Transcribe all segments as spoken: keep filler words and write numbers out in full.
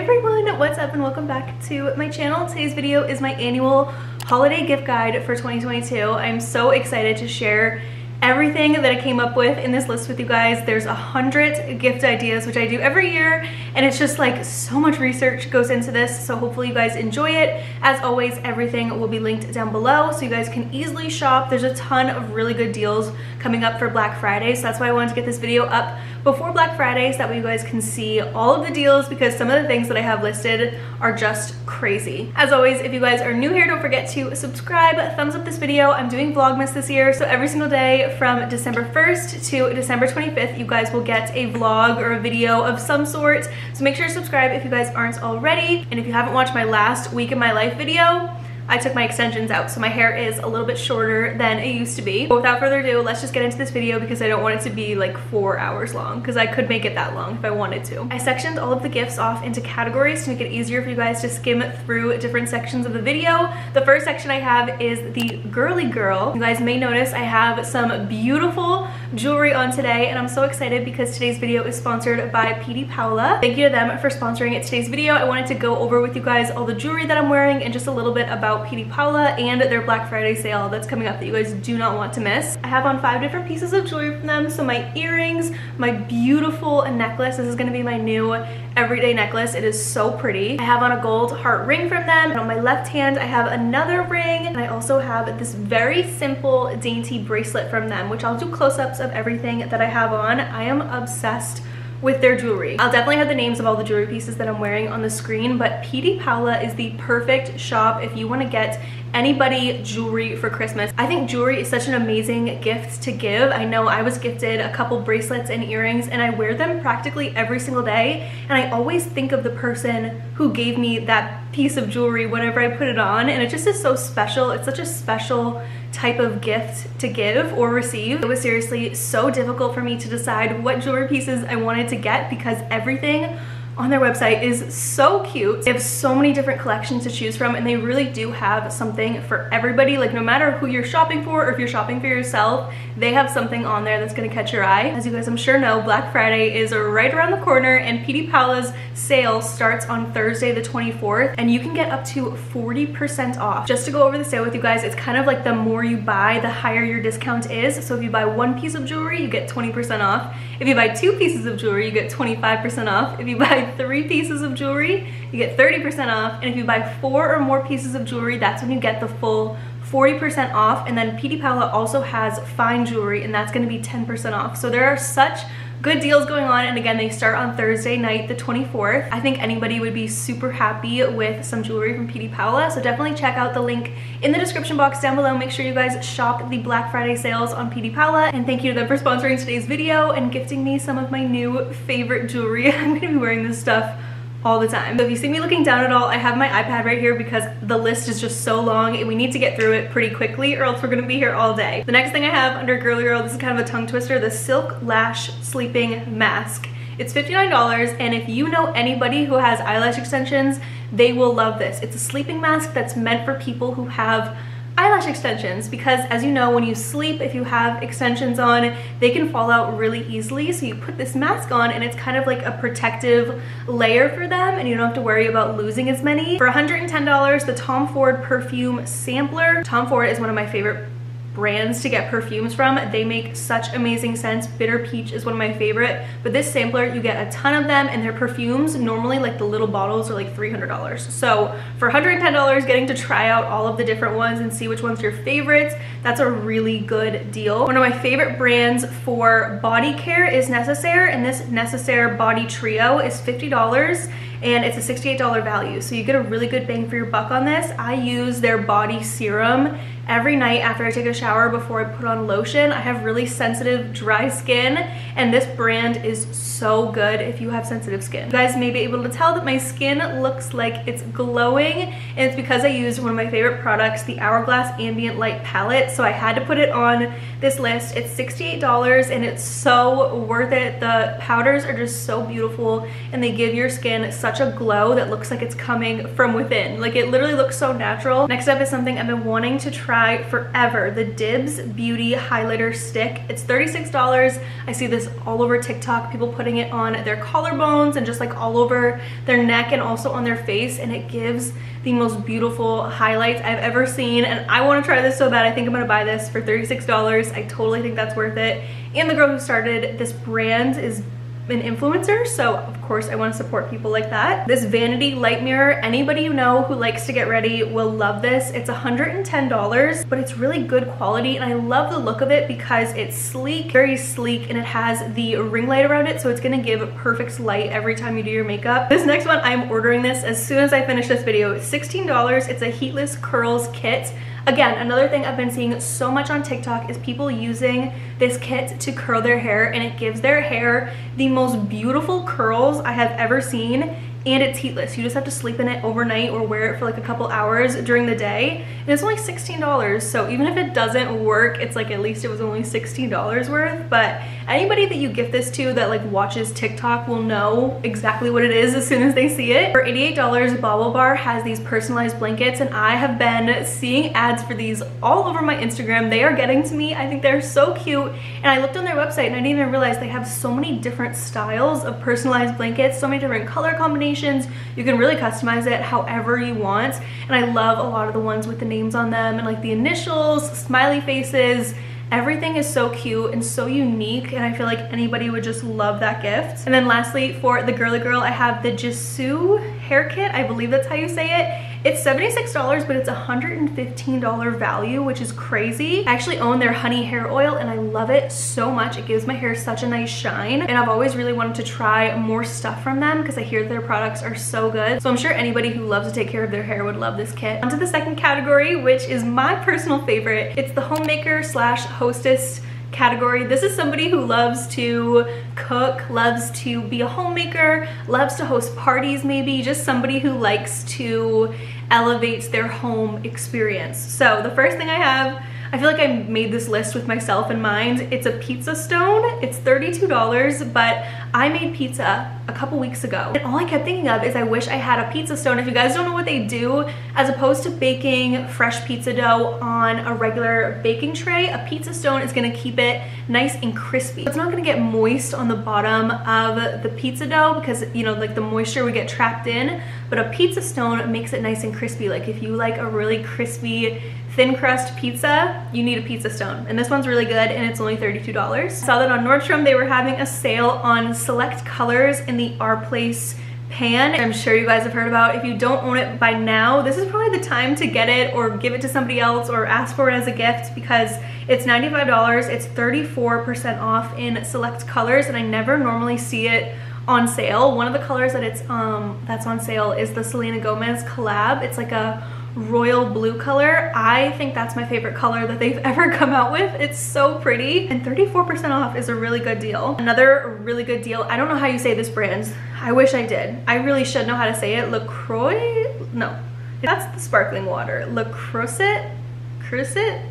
Hey everyone, what's up and welcome back to my channel. Today's video is my annual holiday gift guide for twenty twenty-two. I'm so excited to share everything that I came up with in this list with you guys. There's a hundred gift ideas, which I do every year, and it's just like so much research goes into this, so hopefully you guys enjoy it. As always, everything will be linked down below so you guys can easily shop. There's a ton of really good deals coming up for Black Friday, so that's why I wanted to get this video up before Black Friday so that way you guys can see all of the deals, because some of the things that I have listed are just crazy. As always, if you guys are new here, don't forget to subscribe, thumbs up this video. I'm doing Vlogmas this year, so every single day from December first to December twenty-fifth, you guys will get a vlog or a video of some sort. So make sure to subscribe if you guys aren't already. And if you haven't watched my last week in my life video, I took my extensions out, so my hair is a little bit shorter than it used to be. But without further ado, let's just get into this video because I don't want it to be like four hours long, because I could make it that long if I wanted to. I sectioned all of the gifts off into categories to make it easier for you guys to skim through different sections of the video. The first section I have is the girly girl. You guys may notice I have some beautiful jewelry on today, and I'm so excited because today's video is sponsored by PDPAOLA. Thank you to them for sponsoring today's video. I wanted to go over with you guys all the jewelry that I'm wearing and just a little bit about PDPAOLA and their Black Friday sale that's coming up that you guys do not want to miss. I have on five different pieces of jewelry from them. So my earrings, my beautiful necklace. This is going to be my new everyday necklace. It is so pretty. I have on a gold heart ring from them. And on my left hand, I have another ring. And I also have this very simple dainty bracelet from them, which I'll do close-ups of everything that I have on. I am obsessed with their jewelry. I'll definitely have the names of all the jewelry pieces that I'm wearing on the screen, but PDPAOLA is the perfect shop if you want to get anybody jewelry for Christmas. I think jewelry is such an amazing gift to give. I know I was gifted a couple bracelets and earrings, and I wear them practically every single day, and I always think of the person who gave me that piece of jewelry whenever I put it on, and it just is so special. It's such a special type of gift to give or receive. It was seriously so difficult for me to decide what jewelry pieces I wanted to get because everything on their website is so cute. They have so many different collections to choose from, and they really do have something for everybody. Like, no matter who you're shopping for or if you're shopping for yourself, they have something on there that's gonna catch your eye. As you guys I'm sure know, Black Friday is right around the corner, and PDPAOLA's sale starts on Thursday the twenty-fourth, and you can get up to forty percent off. Just to go over the sale with you guys, it's kind of like the more you buy, the higher your discount is. So if you buy one piece of jewelry, you get twenty percent off. If you buy two pieces of jewelry, you get twenty-five percent off. If you buy three pieces of jewelry, you get thirty percent off, and if you buy four or more pieces of jewelry, that's when you get the full forty percent off. And then PDPAOLA also has fine jewelry, and that's going to be ten percent off. So there are such good deals going on, and again, they start on Thursday night the twenty-fourth. I think anybody would be super happy with some jewelry from PDPAOLA, so definitely check out the link in the description box down below. Make sure you guys shop the Black Friday sales on PDPAOLA, and thank you to them for sponsoring today's video and gifting me some of my new favorite jewelry. I'm gonna be wearing this stuff all the time. So if you see me looking down at all, I have my iPad right here because the list is just so long and we need to get through it pretty quickly or else we're gonna be here all day. The next thing I have under Girly Girl, this is kind of a tongue twister, the Silk Lash Sleeping Mask. It's fifty-nine dollars, and if you know anybody who has eyelash extensions, they will love this. It's a sleeping mask that's meant for people who have eyelash extensions, because as you know, when you sleep, if you have extensions on, they can fall out really easily. So you put this mask on and it's kind of like a protective layer for them, and you don't have to worry about losing as many. For one hundred ten dollars, the Tom Ford perfume sampler. Tom Ford is one of my favorite brands to get perfumes from. They make such amazing scents. Bitter Peach is one of my favorite, but this sampler, you get a ton of them, and their perfumes normally, like the little bottles, are like three hundred dollars. So for one hundred ten dollars, getting to try out all of the different ones and see which one's your favorites, that's a really good deal. One of my favorite brands for body care is Necessaire, and this Necessaire Body Trio is fifty dollars. And it's a sixty-eight dollar value, so you get a really good bang for your buck on this. I use their body serum every night after I take a shower before I put on lotion. I have really sensitive, dry skin, and this brand is so good if you have sensitive skin. You guys may be able to tell that my skin looks like it's glowing, and it's because I used one of my favorite products, the Hourglass Ambient Light Palette, so I had to put it on this list. It's sixty-eight dollars, and it's so worth it. The powders are just so beautiful, and they give your skin such such a glow that looks like it's coming from within. Like, it literally looks so natural. Next up is something I've been wanting to try forever, the Dips Beauty highlighter stick. It's thirty-six dollars. I see this all over TikTok, people putting it on their collarbones and just like all over their neck and also on their face, and it gives the most beautiful highlights I've ever seen, and I want to try this so bad. I think I'm gonna buy this for thirty-six dollars. I totally think that's worth it. And the girl who started this brand is an influencer, so of course I want to support people like that. This vanity light mirror, anybody you know who likes to get ready will love this. It's one hundred ten dollars, but it's really good quality, and I love the look of it because it's sleek, very sleek, and it has the ring light around it, so it's gonna give perfect light every time you do your makeup. This next one, I'm ordering this as soon as I finish this video. It's sixteen dollars. It's a heatless curls kit. Again, another thing I've been seeing so much on TikTok is people using this kit to curl their hair, and it gives their hair the most beautiful curls I have ever seen, and it's heatless. You just have to sleep in it overnight or wear it for like a couple hours during the day, and it's only sixteen dollars, so even if it doesn't work, it's like at least it was only sixteen dollars worth. But anybody that you gift this to that like watches TikTok will know exactly what it is as soon as they see it. For eighty-eight dollars, Bauble Bar has these personalized blankets, and I have been seeing ads for these all over my Instagram. They are getting to me. I think they're so cute, and I looked on their website and I didn't even realize they have so many different styles of personalized blankets, so many different color combinations. You can really customize it however you want, and I love a lot of the ones with the names on them and like the initials, smiley faces. Everything is so cute and so unique, and I feel like anybody would just love that gift. And then lastly, for the girly girl, I have the Gisou hair kit. I believe that's how you say it. It's seventy-six dollars, but it's one hundred fifteen dollars value, which is crazy. I actually own their honey hair oil, and I love it so much. It gives my hair such a nice shine, and I've always really wanted to try more stuff from them because I hear their products are so good. So I'm sure anybody who loves to take care of their hair would love this kit. On to the second category, which is my personal favorite. It's the homemaker slash hostess category. This is somebody who loves to cook, loves to be a homemaker, loves to host parties, maybe just somebody who likes to elevate their home experience. So the first thing I have, I feel like I made this list with myself in mind. It's a pizza stone. It's thirty-two dollars, but I made pizza a couple weeks ago, and all I kept thinking of is I wish I had a pizza stone. If you guys don't know what they do, as opposed to baking fresh pizza dough on a regular baking tray, a pizza stone is gonna keep it nice and crispy. It's not gonna get moist on the bottom of the pizza dough because, you know, like the moisture would get trapped in, but a pizza stone makes it nice and crispy. Like if you like a really crispy thin crust pizza, you need a pizza stone, and this one's really good, and it's only thirty-two dollars. I saw that on Nordstrom they were having a sale on select colors in the Our Place pan. I'm sure you guys have heard about. If you don't own it by now, this is probably the time to get it or give it to somebody else or ask for it as a gift because it's ninety-five dollars. It's thirty-four percent off in select colors, and I never normally see it on sale. One of the colors that it's um that's on sale is the Selena Gomez collab. It's like a royal blue color. I think that's my favorite color that they've ever come out with. It's so pretty, and thirty-four percent off is a really good deal. Another really good deal, I don't know how you say this brand. I wish I did. I really should know how to say it. Le Creuset? No, that's the sparkling water. Le Creuset? Creuset?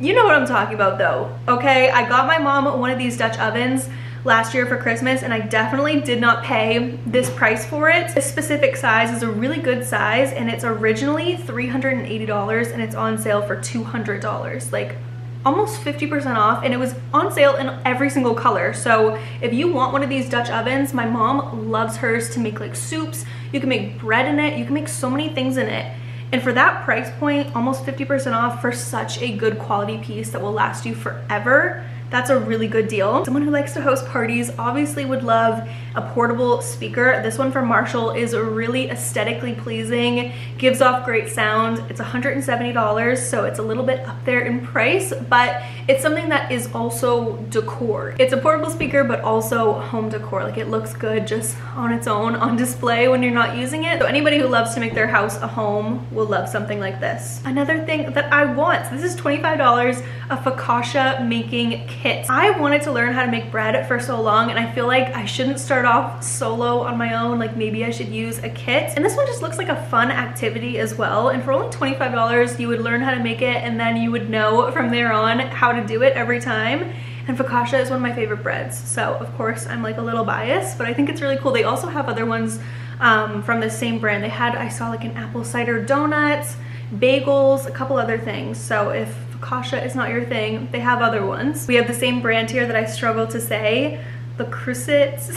You know what I'm talking about though. Okay, I got my mom one of these Dutch ovens last year for Christmas, and I definitely did not pay this price for it. This specific size is a really good size, and it's originally three hundred eighty dollars, and it's on sale for two hundred dollars, like almost fifty percent off, and it was on sale in every single color. So if you want one of these Dutch ovens, my mom loves hers to make like soups. You can make bread in it, you can make so many things in it. And for that price point, almost fifty percent off for such a good quality piece that will last you forever, that's a really good deal. Someone who likes to host parties obviously would love a portable speaker. This one from Marshall is really aesthetically pleasing, gives off great sound. It's one hundred seventy dollars, so it's a little bit up there in price, but it's something that is also decor. It's a portable speaker, but also home decor. Like it looks good just on its own, on display when you're not using it. So anybody who loves to make their house a home will love something like this. Another thing that I want, this is twenty-five dollars, a focaccia making kit. I wanted to learn how to make bread for so long, and I feel like I shouldn't start off solo on my own. Like maybe I should use a kit, and this one just looks like a fun activity as well. And for only twenty-five dollars you would learn how to make it, and then you would know from there on how to do it every time. And focaccia is one of my favorite breads, so of course I'm like a little biased, but I think it's really cool. They also have other ones um, from the same brand. They had, I saw like an apple cider donuts, bagels, a couple other things. So if Kasha is not your thing, they have other ones. We have the same brand here that I struggle to say, Le Creuset.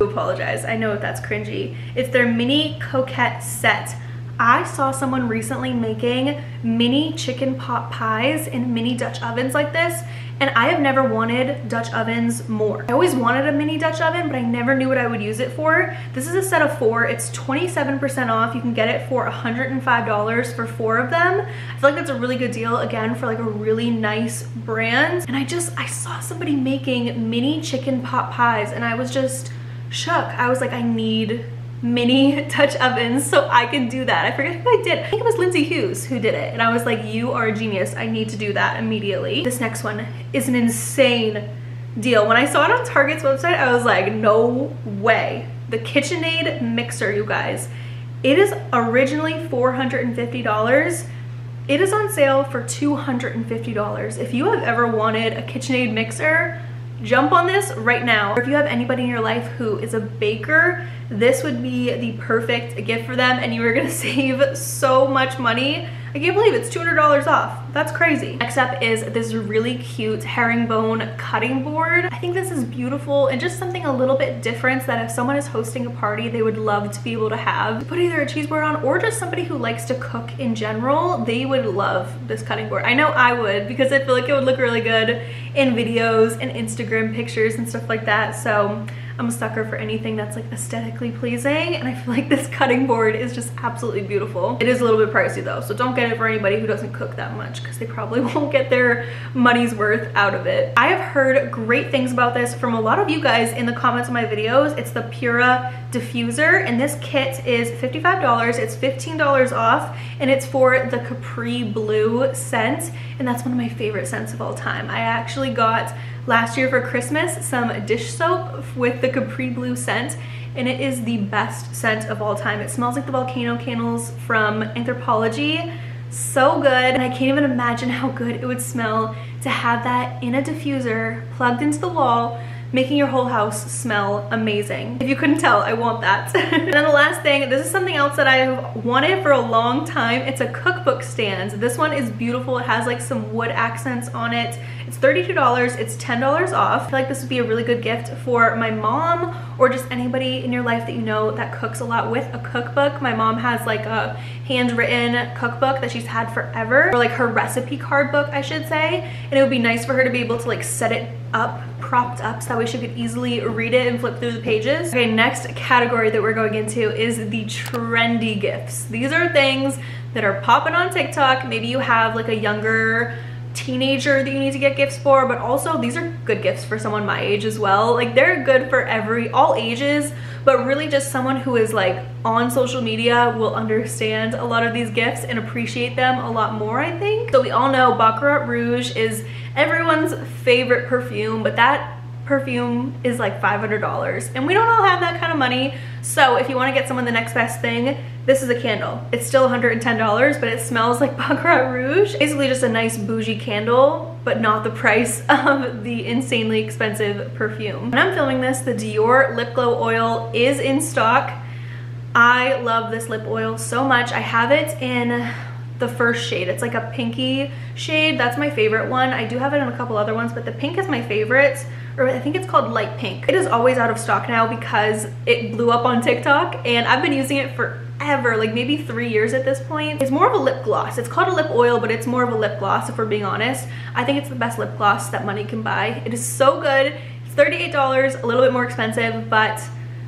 I apologize, I know that's cringy. It's their mini coquette set. I saw someone recently making mini chicken pot pies in mini Dutch ovens like this, and I have never wanted Dutch ovens more. I always wanted a mini Dutch oven, but I never knew what I would use it for. This is a set of four. It's twenty-seven percent off. You can get it for one hundred five dollars for four of them. I feel like that's a really good deal, again, for like a really nice brand. And I just, I saw somebody making mini chicken pot pies, and I was just shook. I was like, I need mini Dutch ovens so I can do that. I forget who I did. I think it was Lindsay Hughes who did it, and I was like, you are a genius. I need to do that immediately. This next one is an insane deal. When I saw it on Target's website, I was like, no Ouai. The KitchenAid mixer, you guys. It is originally four hundred fifty dollars. It is on sale for two hundred fifty dollars. If you have ever wanted a KitchenAid mixer, jump on this right now. Or if you have anybody in your life who is a baker, this would be the perfect gift for them, and you are gonna save so much money. I can't believe it's two hundred dollars off. That's crazy. Next up is this really cute herringbone cutting board. I think this is beautiful and just something a little bit different that if someone is hosting a party, they would love to be able to have. Put either a cheese board on or just somebody who likes to cook in general, they would love this cutting board. I know I would, because I feel like it would look really good in videos and Instagram pictures and stuff like that. So I'm a sucker for anything that's like aesthetically pleasing, and I feel like this cutting board is just absolutely beautiful. It is a little bit pricey though, so don't get it for anybody who doesn't cook that much, because they probably won't get their money's worth out of it. I have heard great things about this from a lot of you guys in the comments of my videos. It's the Pura diffuser, and this kit is fifty-five dollars. It's fifteen dollars off, and it's for the Capri Blue scent, and that's one of my favorite scents of all time. I actually got last year for Christmas some dish soap with the Capri Blue scent, and it is the best scent of all time. It smells like the volcano candles from Anthropologie. So good, and I can't even imagine how good it would smell to have that in a diffuser plugged into the wall, making your whole house smell amazing. If you couldn't tell, I want that. And then the last thing, this is something else that I have wanted for a long time. It's a cookbook stand. This one is beautiful. It has like some wood accents on it. It's thirty-two dollars, it's ten dollars off. I feel like this would be a really good gift for my mom or just anybody in your life that you know that cooks a lot with a cookbook. My mom has like a handwritten cookbook that she's had forever, or like her recipe card book, I should say. And it would be nice for her to be able to like set it up, propped up, so that way she could easily read it and flip through the pages. Okay, next category that we're going into is the trendy gifts. These are things that are popping on TikTok. Maybe you have like a younger teenager that you need to get gifts for, but also these are good gifts for someone my age as well. Like they're good for every, all ages, but really just someone who is like on social media will understand a lot of these gifts and appreciate them a lot more, I think. So we all know Baccarat Rouge is everyone's favorite perfume, but that perfume is like five hundred dollars, and we don't all have that kind of money. So if you want to get someone the next best thing, this is a candle. It's still one hundred ten dollars, but it smells like Baccarat Rouge. Basically just a nice bougie candle, but not the price of the insanely expensive perfume. When I'm filming this, the Dior lip glow oil is in stock. I love this lip oil so much. I have it in the first shade. It's like a pinky shade. That's my favorite one. I do have it in a couple other ones, but the pink is my favorite. Or I think it's called light pink. It is always out of stock now because it blew up on TikTok, and I've been using it forever, like maybe three years at this point. It's more of a lip gloss. It's called a lip oil, but it's more of a lip gloss if we're being honest. I think it's the best lip gloss that money can buy. It is so good. It's thirty-eight dollars, a little bit more expensive, but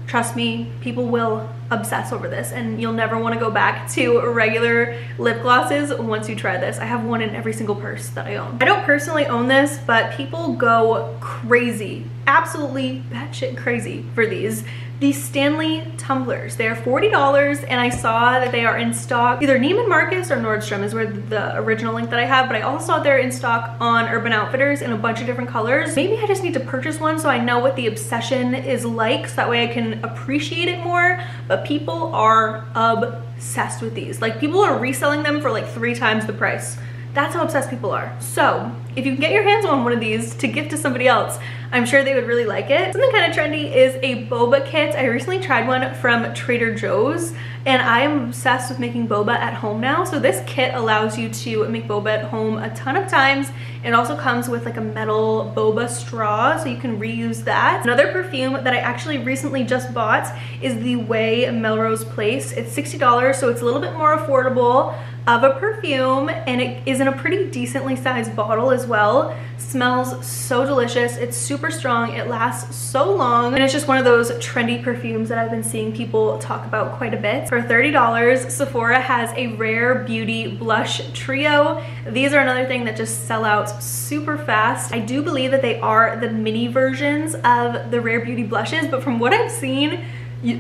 trust me, people will obsess over this, and you'll never want to go back to regular lip glosses once you try this. I have one in every single purse that I own. I don't personally own this, but people go crazy, absolutely batshit crazy for these. These Stanley tumblers. They are forty dollars, and I saw that they are in stock. Either Neiman Marcus or Nordstrom is where the original link that I have, but I also saw they're in stock on Urban Outfitters in a bunch of different colors. Maybe I just need to purchase one so I know what the obsession is like, so that way I can appreciate it more. But people are obsessed with these. Like people are reselling them for like three times the price. That's how obsessed people are. So if you can get your hands on one of these to gift to somebody else, I'm sure they would really like it. Something kind of trendy is a boba kit. I recently tried one from Trader Joe's, and I am obsessed with making boba at home now. So this kit allows you to make boba at home a ton of times. It also comes with like a metal boba straw, so you can reuse that. Another perfume that I actually recently just bought is the Ouai Melrose Place. It's sixty dollars, so it's a little bit more affordable of a perfume, and it is in a pretty decently sized bottle as well. Smells so delicious. It's super strong. It lasts so long, and it's just one of those trendy perfumes that I've been seeing people talk about quite a bit. For thirty dollars, Sephora has a Rare Beauty blush trio. These are another thing that just sell out super fast. I do believe that they are the mini versions of the Rare Beauty blushes, but from what I've seen,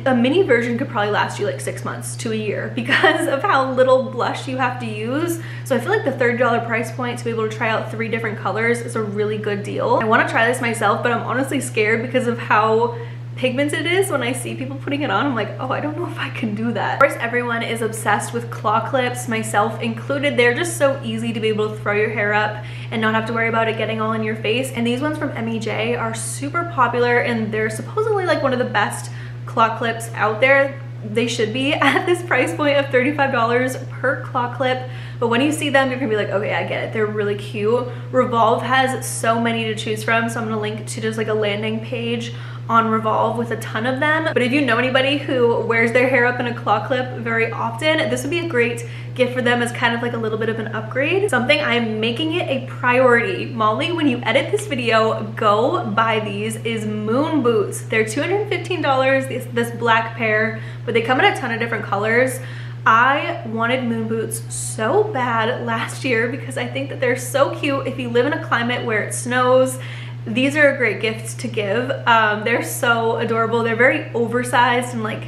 a mini version could probably last you like six months to a year because of how little blush you have to use. So I feel like the thirty dollar price point to be able to try out three different colors is a really good deal. I want to try this myself, but I'm honestly scared because of how pigmented it is. When I see people putting it on, I'm like, oh, I don't know if I can do that. Of course, everyone is obsessed with claw clips, myself included. They're just so easy to be able to throw your hair up and not have to worry about it getting all in your face. And these ones from M E J are super popular, and they're supposedly like one of the best claw clips out there. They should be at this price point of thirty-five dollars per claw clip, but when you see them, you're gonna be like, okay, I get it, they're really cute. Revolve has so many to choose from, so I'm gonna link to just like a landing page on Revolve with a ton of them. But if you know anybody who wears their hair up in a claw clip very often, this would be a great gift for them as kind of like a little bit of an upgrade. Something I'm making it a priority, Molly, when you edit this video, go buy these, is moon boots. They're two hundred fifteen dollars, this, this black pair, but they come in a ton of different colors. I wanted moon boots so bad last year because I think that they're so cute. If you live in a climate where it snows, these are a great gift to give. Um, they're so adorable. They're very oversized and like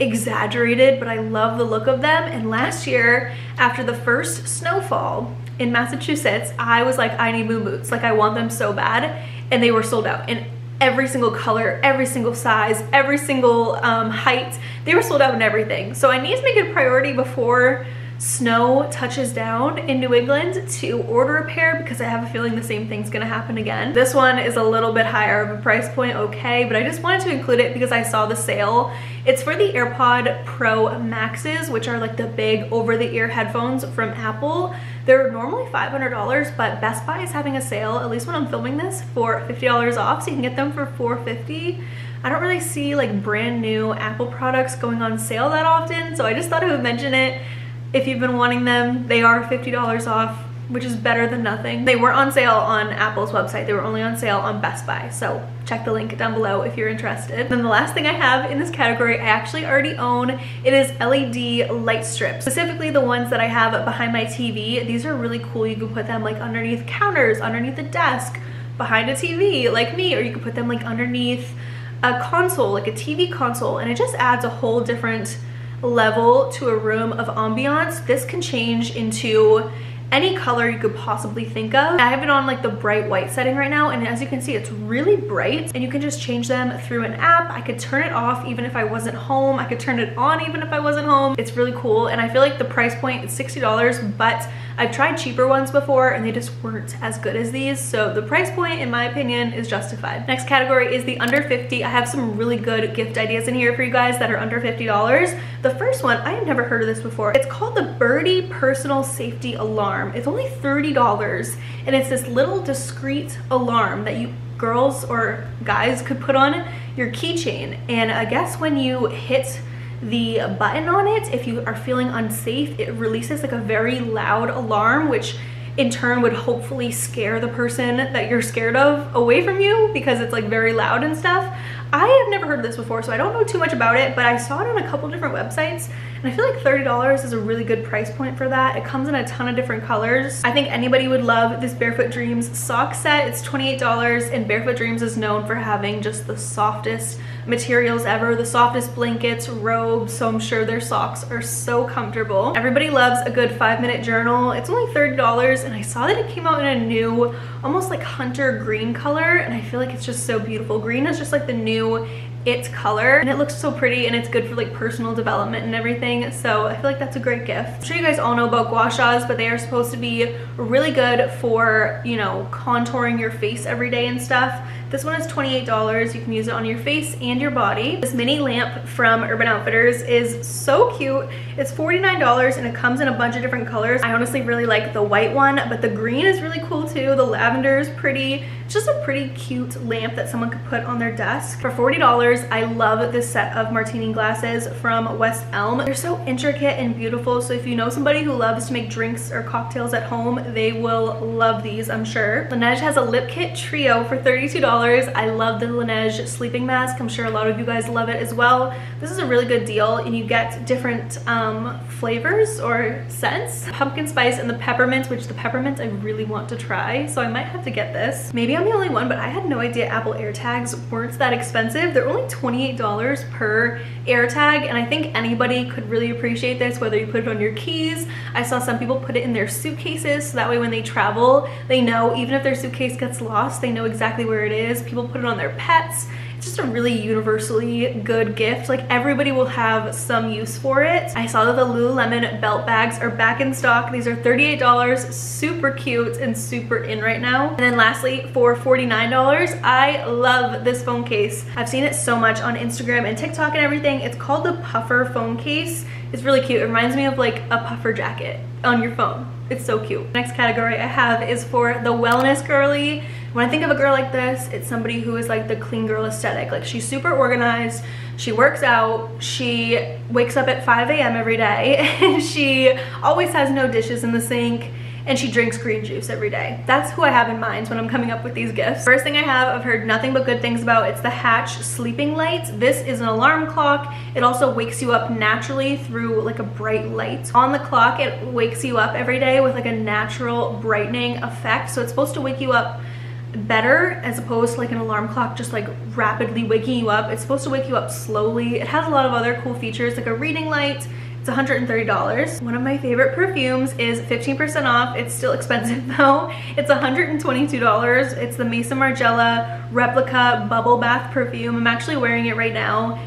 exaggerated, but I love the look of them. And last year, after the first snowfall in Massachusetts, I was like, I need moon boots. Like, I want them so bad. And they were sold out in every single color, every single size, every single um, height. They were sold out in everything. So I need to make it a priority before snow touches down in New England to order a pair, because I have a feeling the same thing's gonna happen again. This one is a little bit higher of a price point, okay, but I just wanted to include it because I saw the sale. It's for the AirPod Pro Maxes, which are like the big over-the-ear headphones from Apple. They're normally five hundred dollars, but Best Buy is having a sale, at least when I'm filming this, for fifty dollars off, so you can get them for four fifty. I don't really see like brand new Apple products going on sale that often, so I just thought I would mention it. If you've been wanting them, they are fifty dollars off, which is better than nothing. They weren't on sale on Apple's website. They were only on sale on Best Buy, so check the link down below if you're interested. Then the last thing I have in this category, I actually already own. It is L E D light strips, specifically the ones that I have behind my T V. These are really cool. You can put them like underneath counters, underneath a desk, behind a T V like me, or you can put them like underneath a console, like a T V console, and it just adds a whole different level to a room of ambiance. This can change into any color you could possibly think of. I have it on like the bright white setting right now, and as you can see, it's really bright, and you can just change them through an app. I could turn it off even if I wasn't home. I could turn it on even if I wasn't home. It's really cool, and I feel like the price point is sixty dollars, but I've tried cheaper ones before and they just weren't as good as these, so the price point, in my opinion, is justified. Next category is the under fifty. I have some really good gift ideas in here for you guys that are under fifty dollars. The first one, I had never heard of this before. It's called the Birdie Personal Safety Alarm. It's only thirty dollars, and it's this little discreet alarm that you girls or guys could put on your keychain, and I guess when you hit the button on it, if you are feeling unsafe, it releases like a very loud alarm, which in turn would hopefully scare the person that you're scared of away from you because it's like very loud and stuff. I have never heard of this before, so I don't know too much about it, but I saw it on a couple different websites, and I feel like thirty dollars is a really good price point for that. It comes in a ton of different colors. I think anybody would love this Barefoot Dreams sock set. It's twenty-eight dollars, and Barefoot Dreams is known for having just the softest materials ever, the softest blankets, robes, so I'm sure their socks are so comfortable. Everybody loves a good five-minute journal. It's only thirty dollars, and I saw that it came out in a new, almost like hunter green color, and I feel like it's just so beautiful. Green is just like the new its color, and it looks so pretty, and it's good for like personal development and everything, so I feel like that's a great gift. I'm sure you guys all know about gua shas, but they are supposed to be really good for, you know, contouring your face every day and stuff. This one is twenty-eight dollars. You can use it on your face and your body. This mini lamp from Urban Outfitters is so cute. It's forty-nine dollars and it comes in a bunch of different colors. I honestly really like the white one, but the green is really cool too. The lavender is pretty. It's just a pretty cute lamp that someone could put on their desk. For forty dollars, I love this set of martini glasses from West Elm. They're so intricate and beautiful, so if you know somebody who loves to make drinks or cocktails at home, they will love these, I'm sure. Laneige has a lip kit trio for thirty-two dollars. I love the Laneige sleeping mask. I'm sure a lot of you guys love it as well. This is a really good deal, and you get different um, flavors or scents. Pumpkin spice and the peppermints, which the peppermints I really want to try, so I might have to get this. Maybe I'm the only one, but I had no idea Apple AirTags weren't that expensive. They're only twenty-eight dollars per AirTag, and I think anybody could really appreciate this, whether you put it on your keys. I saw some people put it in their suitcases, so that way when they travel, they know, even if their suitcase gets lost, they know exactly where it is. People put it on their pets. It's just a really universally good gift. Like, everybody will have some use for it. I saw that the Lululemon belt bags are back in stock. These are thirty-eight dollars, super cute and super in right now. And then lastly, for forty-nine dollars, I love this phone case. I've seen it so much on Instagram and TikTok and everything. It's called the puffer phone case. It's really cute. It reminds me of like a puffer jacket on your phone. It's so cute. Next category I have is for the wellness girly. When I think of a girl like this, it's somebody who is like the clean girl aesthetic. Like, she's super organized, she works out, she wakes up at five A M every day, and she always has no dishes in the sink, and she drinks green juice every day. That's who I have in mind when I'm coming up with these gifts. First thing I have, I've heard nothing but good things about, it's the Hatch sleeping light. This is an alarm clock. It also wakes you up naturally through like a bright light. On the clock, it wakes you up every day with like a natural brightening effect. So it's supposed to wake you up better, as opposed to like an alarm clock just like rapidly waking you up. It's supposed to wake you up slowly. It has a lot of other cool features, like a reading light. It's one hundred thirty dollars. One of my favorite perfumes is fifteen percent off. It's still expensive though. It's one hundred twenty-two dollars. It's the Mason Margiela replica bubble bath perfume. I'm actually wearing it right now.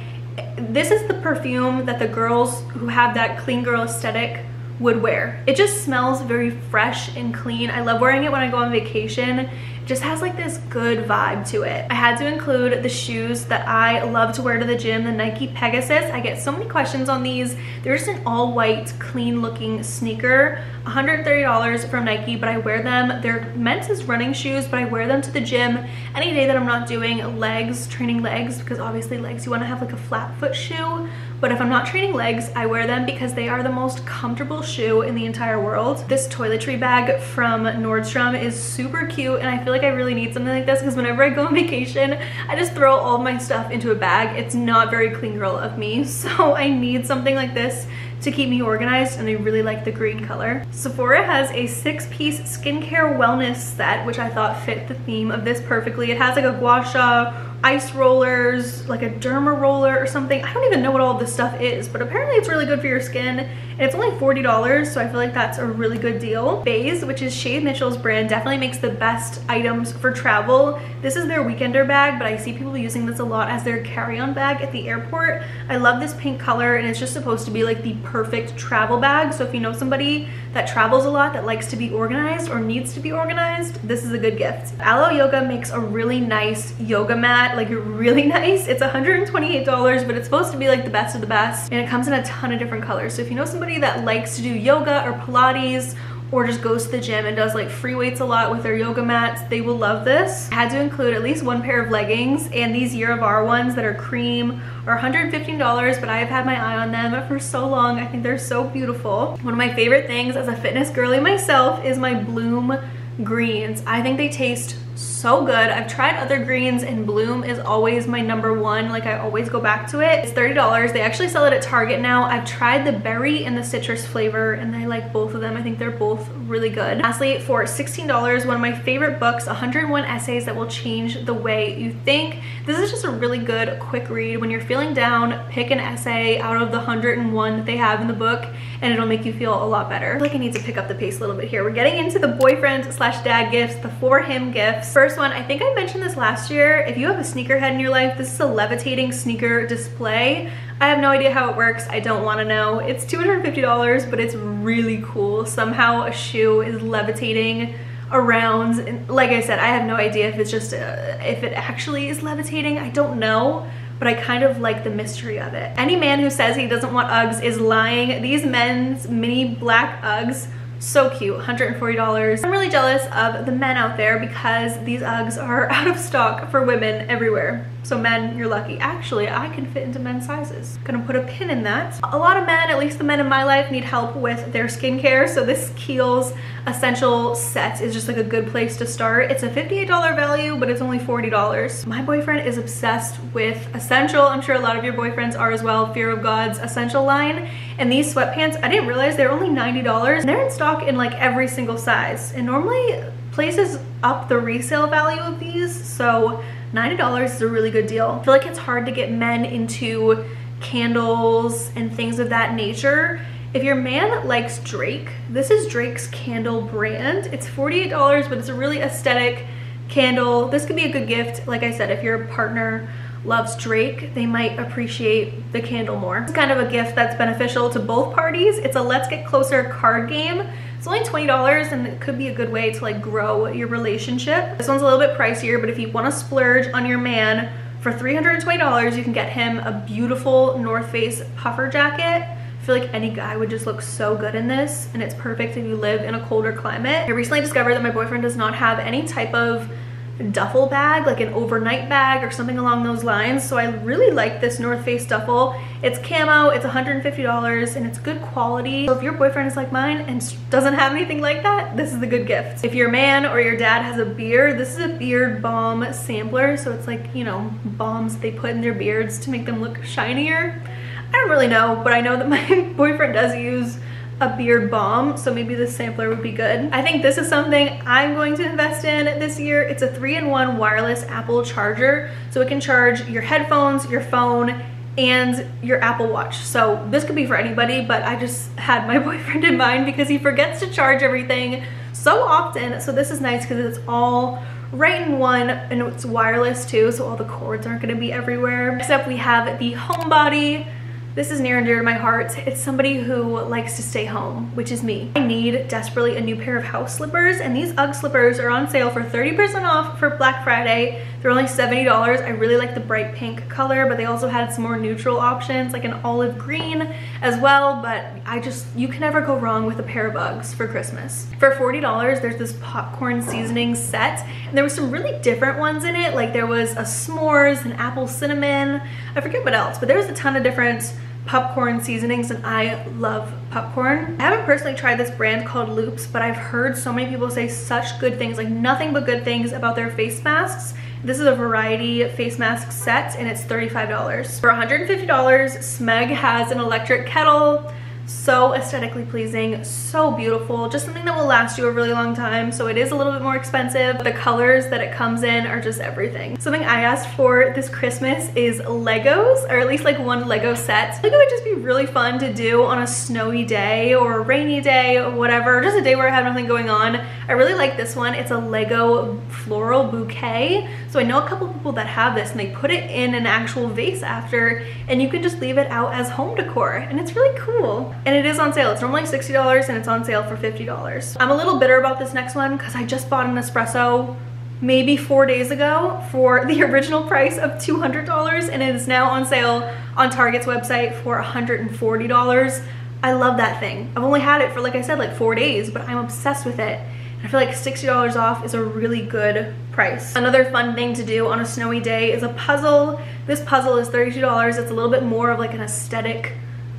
This is the perfume that the girls who have that clean girl aesthetic would wear. It just smells very fresh and clean. I love wearing it when I go on vacation. Just has like this good vibe to it. I had to include the shoes that I love to wear to the gym, the Nike Pegasus. I get so many questions on these. They're just an all white, clean looking sneaker. one hundred thirty dollars from Nike, but I wear them. They're meant as running shoes, but I wear them to the gym any day that I'm not doing legs, training legs, because obviously legs, you want to have like a flat foot shoe. But if I'm not training legs, I wear them because they are the most comfortable shoe in the entire world. This toiletry bag from Nordstrom is super cute, and I feel like I really need something like this because whenever I go on vacation, I just throw all of my stuff into a bag. It's not very clean girl of me, so I need something like this to keep me organized, and I really like the green color. Sephora has a six-piece skincare wellness set, which I thought fit the theme of this perfectly. It has like a gua sha, ice rollers, like a derma roller or something. I don't even know what all this stuff is, but apparently it's really good for your skin, and it's only forty dollars, so I feel like that's a really good deal. Baze, which is Shay Mitchell's brand, definitely makes the best items for travel. This is their weekender bag, but I see people using this a lot as their carry-on bag at the airport. I love this pink color, and it's just supposed to be like the perfect travel bag, so if you know somebody that travels a lot, that likes to be organized or needs to be organized, this is a good gift. Aloe Yoga makes a really nice yoga mat, like really nice. It's one hundred twenty-eight dollars, but it's supposed to be like the best of the best, and it comes in a ton of different colors. So if you know somebody that likes to do yoga or Pilates, or just goes to the gym and does like free weights a lot with their yoga mats, they will love this. I had to include at least one pair of leggings, and these Year of Our ones that are cream are one hundred fifteen dollars, but I have had my eye on them for so long. I think they're so beautiful. One of my favorite things as a fitness girly myself is my Bloom greens. I think they taste so good. I've tried other greens, and Bloom is always my number one. Like, I always go back to it. It's thirty dollars. They actually sell it at Target now. I've tried the berry and the citrus flavor, and I like both of them. I think they're both really good. Lastly, for sixteen dollars, one of my favorite books, one hundred one Essays That Will Change the Way You Think. This is just a really good quick read. When you're feeling down, pick an essay out of the one hundred and one that they have in the book, and it'll make you feel a lot better. I feel like I need to pick up the pace a little bit here. We're getting into the boyfriend slash dad gifts, the for him gifts. First first one, I think I mentioned this last year, if you have a sneakerhead in your life, this is a levitating sneaker display. I have no idea how it works. I don't want to know. It's two hundred fifty dollars, but it's really cool. Somehow a shoe is levitating around, and like I said, I have no idea if it's just uh, if it actually is levitating. I don't know, but I kind of like the mystery of it. Any man who says he doesn't want Uggs is lying. These men's mini black Uggs, so cute, one hundred forty dollars. I'm really jealous of the men out there because these Uggs are out of stock for women everywhere. So men, you're lucky. Actually, I can fit into men's sizes. Gonna put a pin in that. A lot of men, at least the men in my life, need help with their skincare. So this Kiehl's Essential Set is just like a good place to start. It's a fifty-eight dollar value, but it's only forty dollars. My boyfriend is obsessed with Essential. I'm sure a lot of your boyfriends are as well. Fear of God's Essential line. And these sweatpants, I didn't realize they're only ninety dollars. They're in stock in like every single size. And normally places up the resale value of these. So ninety dollars is a really good deal. I feel like it's hard to get men into candles and things of that nature. If your man likes Drake, this is Drake's candle brand. It's forty-eight dollars, but it's a really aesthetic candle. This could be a good gift. Like I said, if your partner loves Drake, they might appreciate the candle more. It's kind of a gift that's beneficial to both parties. It's a Let's Get Closer card game. It's only twenty dollars and it could be a good way to like grow your relationship. This one's a little bit pricier, but if you want to splurge on your man for three hundred twenty dollars, you can get him a beautiful North Face puffer jacket. I feel like any guy would just look so good in this, and it's perfect if you live in a colder climate. I recently discovered that my boyfriend does not have any type of duffel bag, like an overnight bag or something along those lines, so I really like this North Face duffel. It's camo, it's one hundred fifty dollars, and it's good quality. So if your boyfriend is like mine and doesn't have anything like that, this is a good gift. If your man or your dad has a beard, this is a beard balm sampler, so it's like, you know, balms they put in their beards to make them look shinier. I don't really know, but I know that my boyfriend does use a beard balm, so maybe this sampler would be good. I think this is something I'm going to invest in this year. It's a three in one wireless Apple charger, so it can charge your headphones, your phone, and your Apple Watch. So this could be for anybody, but I just had my boyfriend in mind because he forgets to charge everything so often. So this is nice because it's all right in one, and it's wireless too, so all the cords aren't going to be everywhere. Next up, we have the Homebody. This is near and dear to my heart. It's somebody who likes to stay home, which is me. I need desperately a new pair of house slippers, and these Ugg slippers are on sale for thirty percent off for Black Friday. They're only seventy dollars. I really like the bright pink color, but they also had some more neutral options, like an olive green as well, but I just, you can never go wrong with a pair of Uggs for Christmas. For forty dollars, there's this popcorn seasoning set, and there were some really different ones in it, like there was a s'mores, an apple cinnamon, I forget what else, but there was a ton of different popcorn seasonings, and I love popcorn. I haven't personally tried this brand called Loops, but I've heard so many people say such good things, like nothing but good things about their face masks. This is a variety face mask set, and it's thirty-five dollars. For one hundred fifty dollars, Smeg has an electric kettle. So aesthetically pleasing, so beautiful, just something that will last you a really long time. So it is a little bit more expensive, but the colors that it comes in are just everything. Something I asked for this Christmas is Legos, or at least like one Lego set. I think it would just be really fun to do on a snowy day or a rainy day or whatever, just a day where I have nothing going on. I really like this one. It's a Lego floral bouquet. So I know a couple people that have this, and they put it in an actual vase after, and you can just leave it out as home decor, and it's really cool. And it is on sale. It's normally sixty dollars, and it's on sale for fifty dollars. I'm a little bitter about this next one because I just bought an espresso maybe four days ago for the original price of two hundred dollars, and it is now on sale on Target's website for one hundred forty dollars. I love that thing. I've only had it for, like I said, like four days, but I'm obsessed with it. I feel like sixty dollars off is a really good price. Another fun thing to do on a snowy day is a puzzle. This puzzle is thirty-two dollars. It's a little bit more of like an aesthetic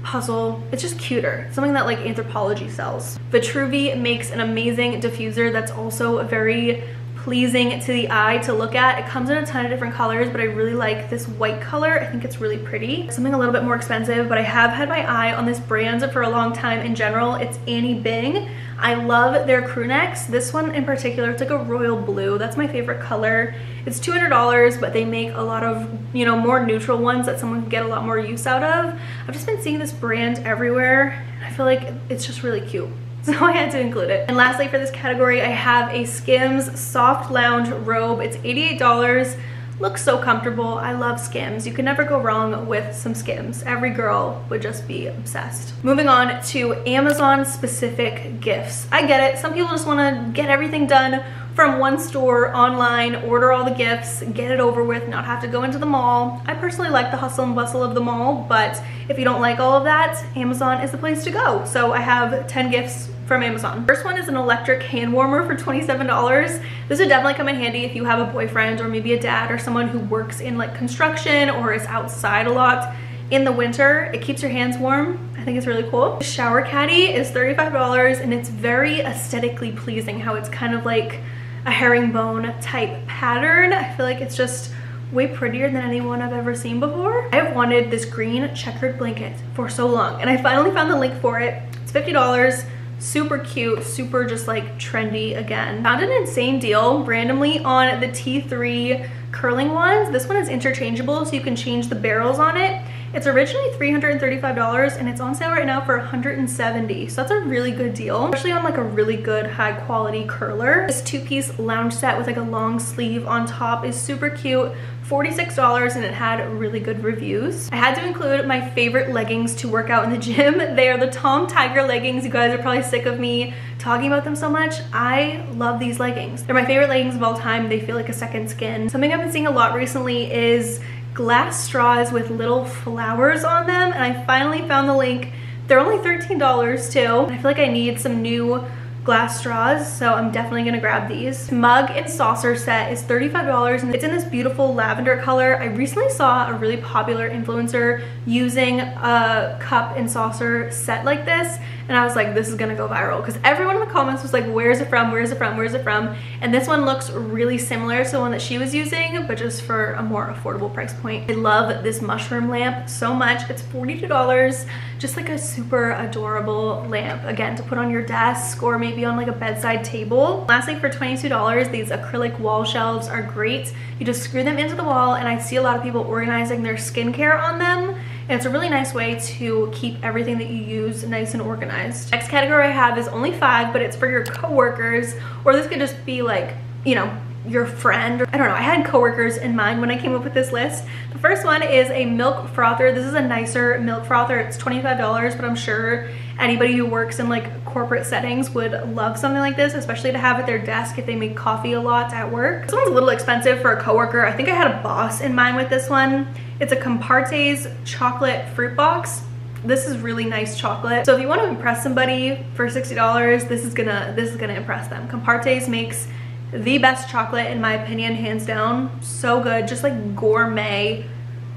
puzzle. It's just cuter. Something that like Anthropologie sells. Vitruvi makes an amazing diffuser that's also very pleasing to the eye to look at. It comes in a ton of different colors, but I really like this white color. I think it's really pretty. Something a little bit more expensive, but I have had my eye on this brand for a long time in general. It's Annie Bing. I love their crew necks. This one in particular, it's like a royal blue. That's my favorite color. It's two hundred dollars, but they make a lot of, you know, more neutral ones that someone can get a lot more use out of. I've just been seeing this brand everywhere. I feel like it's just really cute. so I had to include it. And lastly for this category, I have a Skims soft lounge robe. It's eighty-eight dollars. Looks so comfortable. I love Skims. You can never go wrong with some Skims. Every girl would just be obsessed. Moving on to Amazon specific gifts. I get it. Some people just want to get everything done from one store online, order all the gifts, get it over with, not have to go into the mall. I personally like the hustle and bustle of the mall, but if you don't like all of that, Amazon is the place to go. So I have ten gifts from Amazon. First one is an electric hand warmer for twenty-seven dollars. This would definitely come in handy if you have a boyfriend or maybe a dad or someone who works in like construction or is outside a lot in the winter. It keeps your hands warm. I think it's really cool. The shower caddy is thirty-five dollars and it's very aesthetically pleasing how it's kind of like a herringbone type pattern. I feel like it's just way prettier than anyone I've ever seen before. I've wanted this green checkered blanket for so long and I finally found the link for it. It's fifty dollars. Super cute, super just like trendy again. Found an insane deal randomly on the T three curling ones. This one is interchangeable, so you can change the barrels on it. It's originally three hundred thirty-five dollars and it's on sale right now for one hundred seventy dollars. So that's a really good deal, especially on like a really good high quality curler. This two-piece lounge set with like a long sleeve on top is super cute. forty-six dollars and it had really good reviews. I had to include my favorite leggings to work out in the gym. They are the Tom Tiger leggings. You guys are probably sick of me talking about them so much. I love these leggings. They're my favorite leggings of all time. They feel like a second skin. Something I've been seeing a lot recently is glass straws with little flowers on them, and I finally found the link. They're only thirteen dollars too. I feel like I need some new glass straws, so I'm definitely gonna grab these. Mug and saucer set is thirty-five dollars and it's in this beautiful lavender color. I recently saw a really popular influencer using a cup and saucer set like this, and I was like, this is gonna go viral because everyone in the comments was like, where's it from, where's it from, where's it from? And this one looks really similar to the one that she was using, but just for a more affordable price point. I love this mushroom lamp so much. It's forty-two dollars, just like a super adorable lamp, again, to put on your desk or maybe on like a bedside table. Lastly, for twenty-two dollars, these acrylic wall shelves are great. You just screw them into the wall, and I see a lot of people organizing their skincare on them. And it's a really nice way to keep everything that you use nice and organized. Next category I have is only five, but it's for your coworkers, or this could just be like, you know, your friend. I don't know, I had coworkers in mind when I came up with this list. The first one is a milk frother. This is a nicer milk frother. It's twenty-five dollars, but I'm sure anybody who works in like corporate settings would love something like this, especially to have at their desk if they make coffee a lot at work. This one's a little expensive for a coworker. I think I had a boss in mind with this one. It's a Compartes chocolate fruit box. This is really nice chocolate. So if you want to impress somebody for sixty dollars, this is gonna this is gonna impress them. Compartes makes the best chocolate in my opinion, hands down. So good, just like gourmet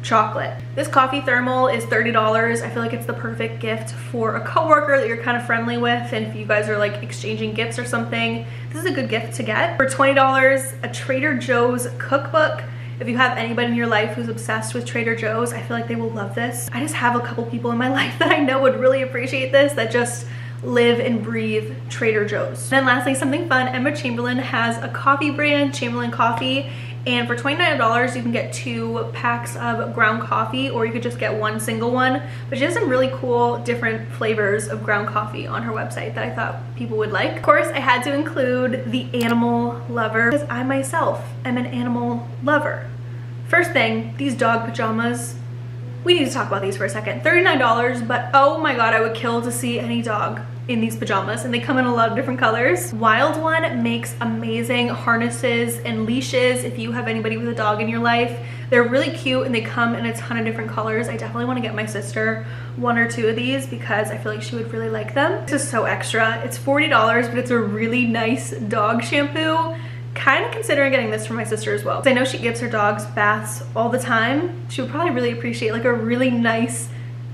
chocolate. This coffee thermal is thirty dollars. I feel like it's the perfect gift for a coworker that you're kind of friendly with, and if you guys are like exchanging gifts or something, this is a good gift to get. For twenty dollars, a Trader Joe's cookbook. If you have anybody in your life who's obsessed with Trader Joe's, I feel like they will love this. I just have a couple people in my life that I know would really appreciate this, that just live and breathe Trader Joe's. Then lastly, something fun. Emma Chamberlain has a coffee brand, Chamberlain Coffee, and for twenty-nine dollars you can get two packs of ground coffee, or you could just get one single one, but she has some really cool different flavors of ground coffee on her website that I thought people would like. Of course, I had to include the animal lover because I myself am an animal lover. First thing, these dog pajamas. We need to talk about these for a second. thirty-nine dollars, but oh my god, I would kill to see any dog in these pajamas, and they come in a lot of different colors. Wild One makes amazing harnesses and leashes if you have anybody with a dog in your life. They're really cute and they come in a ton of different colors. I definitely want to get my sister one or two of these because I feel like she would really like them. This is so extra. It's forty dollars, but it's a really nice dog shampoo. Kind of considering getting this for my sister as well, because I know she gives her dogs baths all the time. She would probably really appreciate like a really nice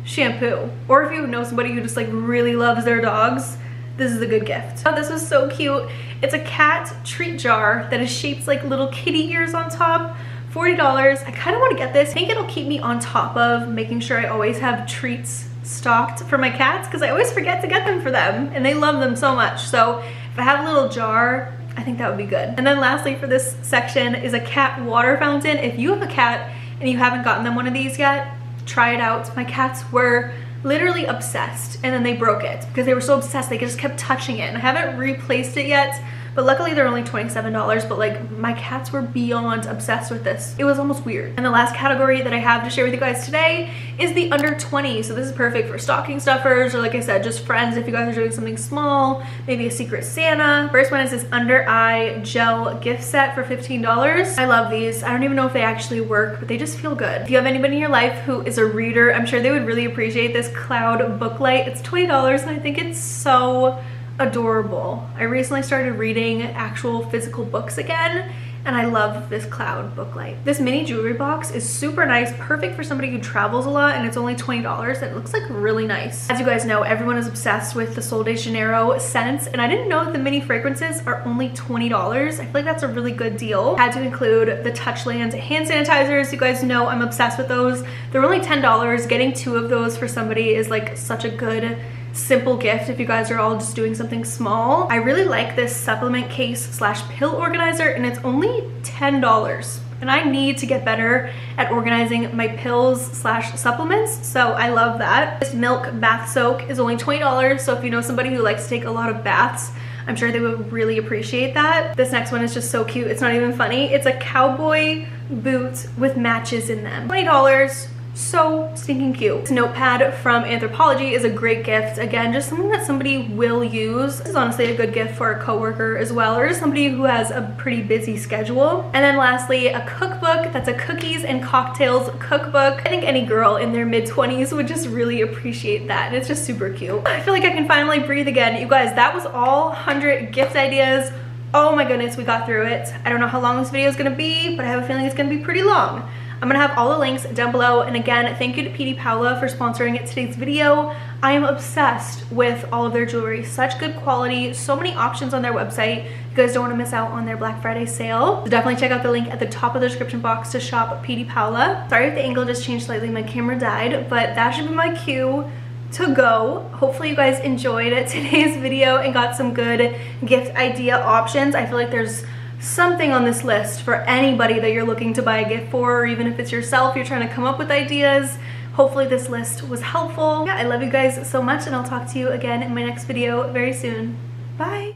shampoo, or if you know somebody who just like really loves their dogs, this is a good gift. Oh, this was so cute. It's a cat treat jar that is shaped like little kitty ears on top. Forty dollars. I kind of want to get this. I think it'll keep me on top of making sure I always have treats stocked for my cats, because I always forget to get them for them and they love them so much. So if I have a little jar, I think that would be good. And then lastly for this section is a cat water fountain. If you have a cat and you haven't gotten them one of these yet, try it out. My cats were literally obsessed, and then they broke it because they were so obsessed they just kept touching it, and I haven't replaced it yet. But luckily they're only twenty-seven dollars, but like my cats were beyond obsessed with this. It was almost weird. And the last category that I have to share with you guys today is the under twenty. So this is perfect for stocking stuffers, or like I said, just friends if you guys are doing something small, maybe a secret Santa. First one is this under eye gel gift set for fifteen dollars. I love these. I don't even know if they actually work, but they just feel good. If you have anybody in your life who is a reader, I'm sure they would really appreciate this cloud book light. It's twenty dollars and I think it's so adorable. I recently started reading actual physical books again, and I love this cloud book light. This mini jewelry box is super nice, perfect for somebody who travels a lot, and it's only twenty dollars. It looks like really nice. As you guys know, everyone is obsessed with the Sol de Janeiro scents, and I didn't know that the mini fragrances are only twenty dollars. I feel like that's a really good deal. I had to include the Touchland hand sanitizers. You guys know I'm obsessed with those. They're only ten dollars. Getting two of those for somebody is like such a good simple gift if you guys are all just doing something small. I really like this supplement case slash pill organizer, and it's only ten dollars, and I need to get better at organizing my pills slash supplements, so I love that. This milk bath soak is only twenty dollars, so if you know somebody who likes to take a lot of baths, I'm sure they would really appreciate that. This next one is just so cute, it's not even funny. It's a cowboy boot with matches in them. twenty dollars. So stinking cute. This notepad from Anthropologie is a great gift. Again, just something that somebody will use. This is honestly a good gift for a coworker as well, or just somebody who has a pretty busy schedule. And then lastly, a cookbook. That's a cookies and cocktails cookbook. I think any girl in their mid twenties would just really appreciate that, and it's just super cute. I feel like I can finally breathe again. You guys, that was all one hundred gift ideas. Oh my goodness, we got through it. I don't know how long this video is gonna be, but I have a feeling it's gonna be pretty long. I'm gonna have all the links down below, and again, thank you to PDPAOLA for sponsoring today's video. I am obsessed with all of their jewelry. Such good quality, so many options on their website. You guys don't wanna miss out on their Black Friday sale. So definitely check out the link at the top of the description box to shop PDPAOLA. Sorry if the angle just changed slightly, my camera died, but that should be my cue to go. Hopefully you guys enjoyed today's video and got some good gift idea options. I feel like there's something on this list for anybody that you're looking to buy a gift for, or even if it's yourself, you're trying to come up with ideas. Hopefully this list was helpful. Yeah, I love you guys so much, and I'll talk to you again in my next video very soon. Bye.